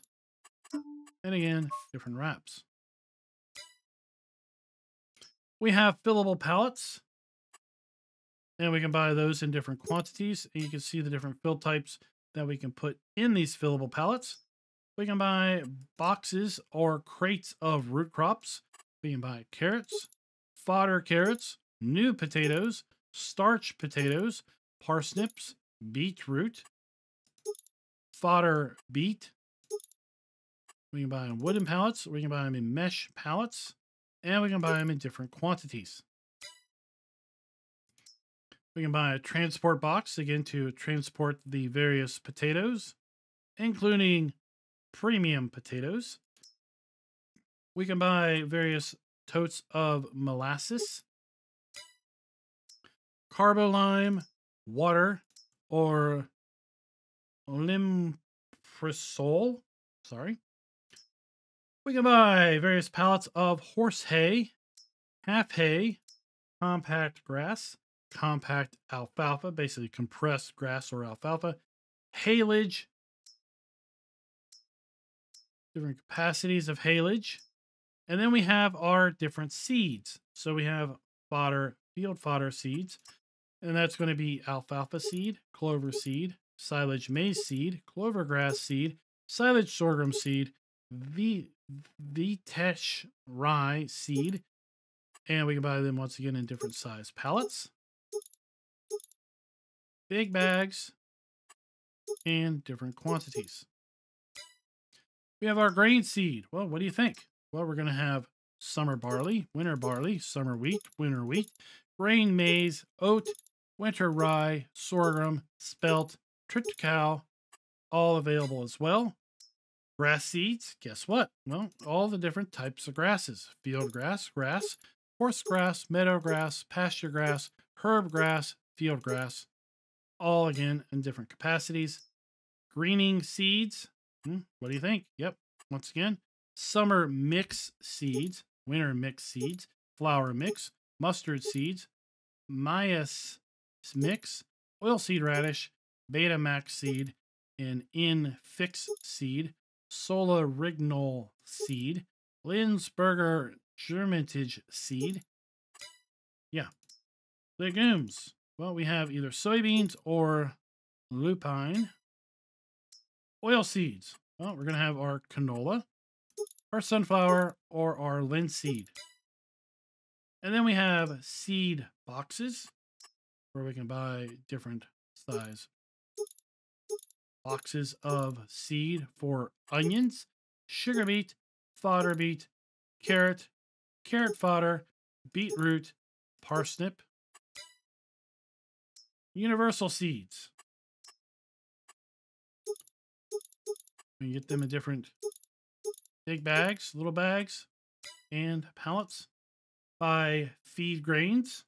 And again, different wraps. We have fillable pallets. And we can buy those in different quantities. And you can see the different fill types that we can put in these fillable pallets. We can buy boxes or crates of root crops. We can buy carrots, fodder carrots, new potatoes, starch potatoes, parsnips, beetroot, fodder beet. We can buy them wooden pallets. We can buy them in mesh pallets. And we can buy them in different quantities. We can buy a transport box, again, to transport the various potatoes, including premium potatoes. We can buy various totes of molasses, Carbo Lime, water, or Limpresol. Sorry. We can buy various pallets of horse hay, half hay, compact grass, compact alfalfa, basically compressed grass or alfalfa, haylage, different capacities of haylage, and then we have our different seeds. So we have fodder, field fodder seeds, and that's going to be alfalfa seed, clover seed, silage maize seed, clover grass seed, silage sorghum seed, vitesh rye seed, and we can buy them once again in different size pallets, big bags, and different quantities. We have our grain seed. Well, what do you think? Well, we're going to have summer barley, winter barley, summer wheat, winter wheat, grain maize, oat, winter rye, sorghum, spelt, triticale, all available as well. Grass seeds, guess what? Well, all the different types of grasses. Field grass, grass, horse grass, meadow grass, pasture grass, herb grass, field grass. All again in different capacities. Greening seeds. What do you think? Yep. Once again, summer mix seeds, winter mix seeds, flour mix, mustard seeds, Maize mix, oilseed radish, beta max seed, and infix seed, solarignol seed, Lindsberger germintage seed, Yeah. Legumes. Well, we have either soybeans or lupine. Oil seeds. Well, we're going to have our canola, our sunflower, or our linseed. And then we have seed boxes where we can buy different size boxes of seed for onions, sugar beet, fodder beet, carrot, carrot fodder, beetroot, parsnip, universal seeds. We can get them in different big bags, little bags, and pallets. Buy feed grains.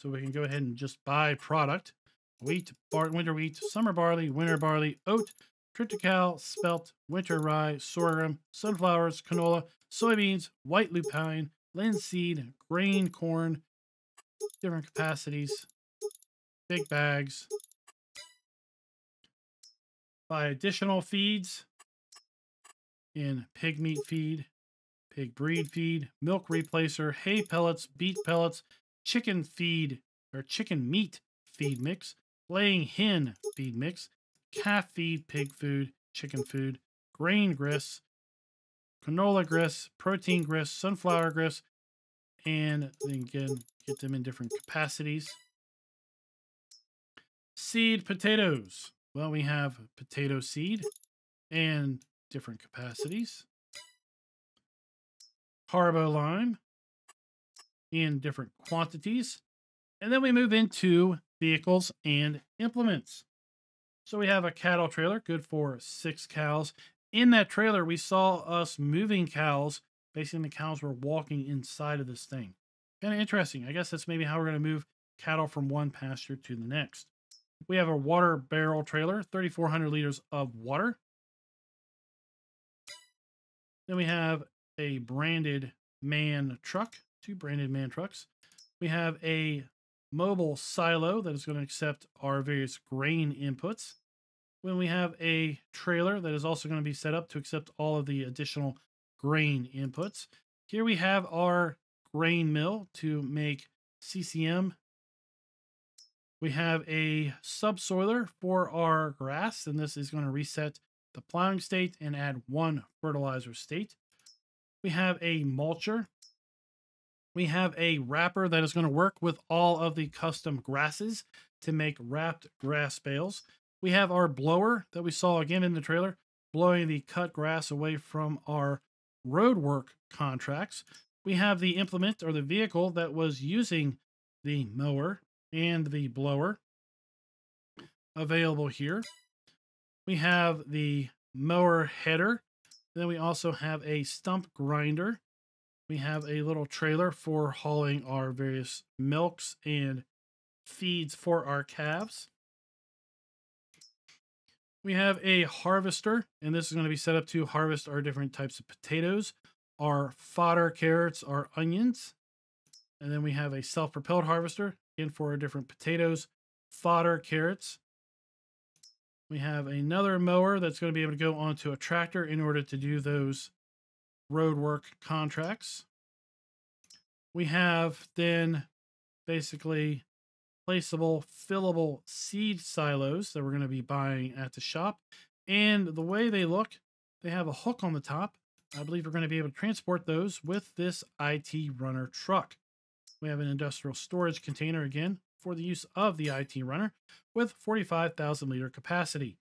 So we can go ahead and just buy product. Wheat, winter wheat, summer barley, winter barley, oat, triticale, spelt, winter rye, sorghum, sunflowers, canola, soybeans, white lupine, linseed, grain, corn, different capacities, big bags. Buy additional feeds in pig meat feed, pig breed feed, milk replacer, hay pellets, beet pellets, chicken feed or chicken meat feed mix, laying hen feed mix, calf feed, pig food, chicken food, grain grist, canola grist, protein grist, sunflower grist, and then again, get them in different capacities. Seed potatoes. Well, we have potato seed and different capacities. Carbo lime in different quantities. And then we move into vehicles and implements. So we have a cattle trailer, good for 6 cows. In that trailer, we saw us moving cows. Basically, the cows were walking inside of this thing. Kind of interesting. I guess that's maybe how we're going to move cattle from one pasture to the next. We have a water barrel trailer, 3,400 liters of water. Then we have a branded man truck, 2 branded man trucks. We have a mobile silo that is going to accept our various grain inputs. When we have a trailer that is also going to be set up to accept all of the additional grain inputs. Here we have our grain mill to make CCM. We have a subsoiler for our grass, and this is going to reset the plowing state and add 1 fertilizer state. We have a mulcher. We have a wrapper that is going to work with all of the custom grasses to make wrapped grass bales. We have our blower that we saw again in the trailer, blowing the cut grass away from our road work contracts. We have the implement or the vehicle that was using the mower and the blower available here. We have the mower header. Then we also have a stump grinder. We have a little trailer for hauling our various milks and feeds for our calves. We have a harvester, and this is going to be set up to harvest our different types of potatoes, our fodder carrots, our onions. And then we have a self-propelled harvester, again, for our different potatoes, fodder, carrots. We have another mower that's going to be able to go onto a tractor in order to do those road work contracts. We have then basically placeable, fillable seed silos that we're going to be buying at the shop. And the way they look, they have a hook on the top. I believe we're going to be able to transport those with this IT runner truck. We have an industrial storage container again for the use of the IT runner with 45,000 liter capacity.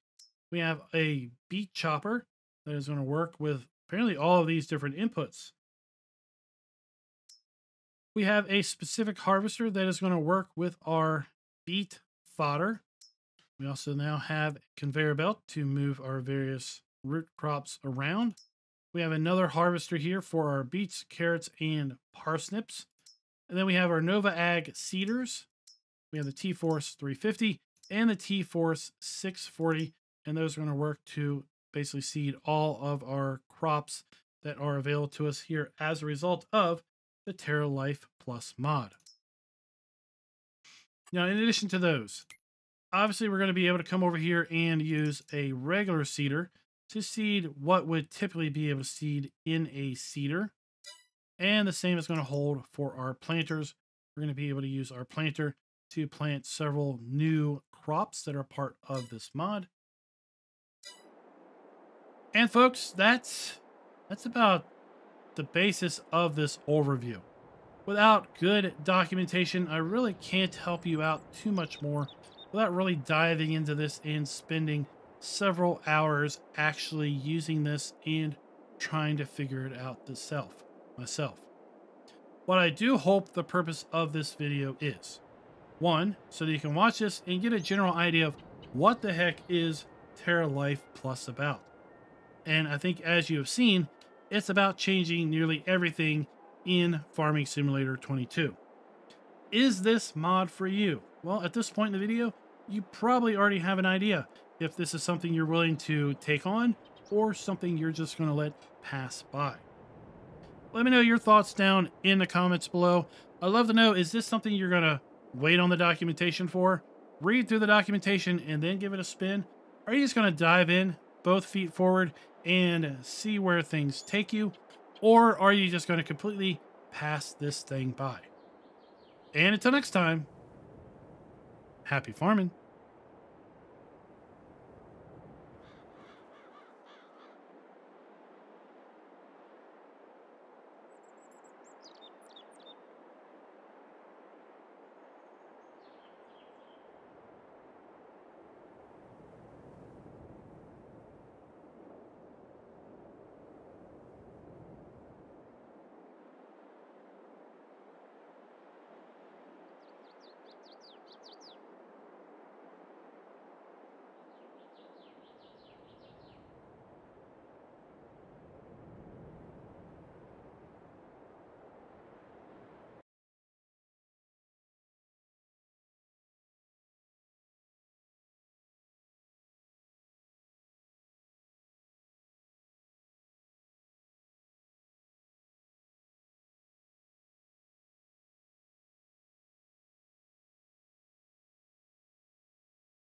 We have a beet chopper that is going to work with apparently all of these different inputs. We have a specific harvester that is going to work with our beet fodder. We also now have a conveyor belt to move our various root crops around. We have another harvester here for our beets, carrots, and parsnips. And then we have our Nova Ag seeders. We have the T Force 350 and the T Force 640. And those are going to work to basically seed all of our crops that are available to us here as a result of the TerraLife Plus mod. Now, in addition to those, obviously we're going to be able to come over here and use a regular seeder to seed what would typically be able to seed in a seeder. And the same is going to hold for our planters, we're going to be able to use our planter to plant several new crops that are part of this mod. And folks, that's about the basis of this overview. Without good documentation, I really can't help you out too much more without really diving into this and spending several hours actually using this and trying to figure it out myself. What I do hope the purpose of this video is, one, so that you can watch this and get a general idea of what the heck is TerraLife Plus about. And I think, as you have seen, it's about changing nearly everything in Farming Simulator 22. Is this mod for you? Well, at this point in the video, you probably already have an idea if this is something you're willing to take on or something you're just going to let pass by. Let me know your thoughts down in the comments below. I'd love to know, is this something you're going to wait on the documentation for, read through the documentation, and then give it a spin? Or are you just going to dive in, both feet forward, and see where things take you? Or are you just going to completely pass this thing by? And until next time, happy farming.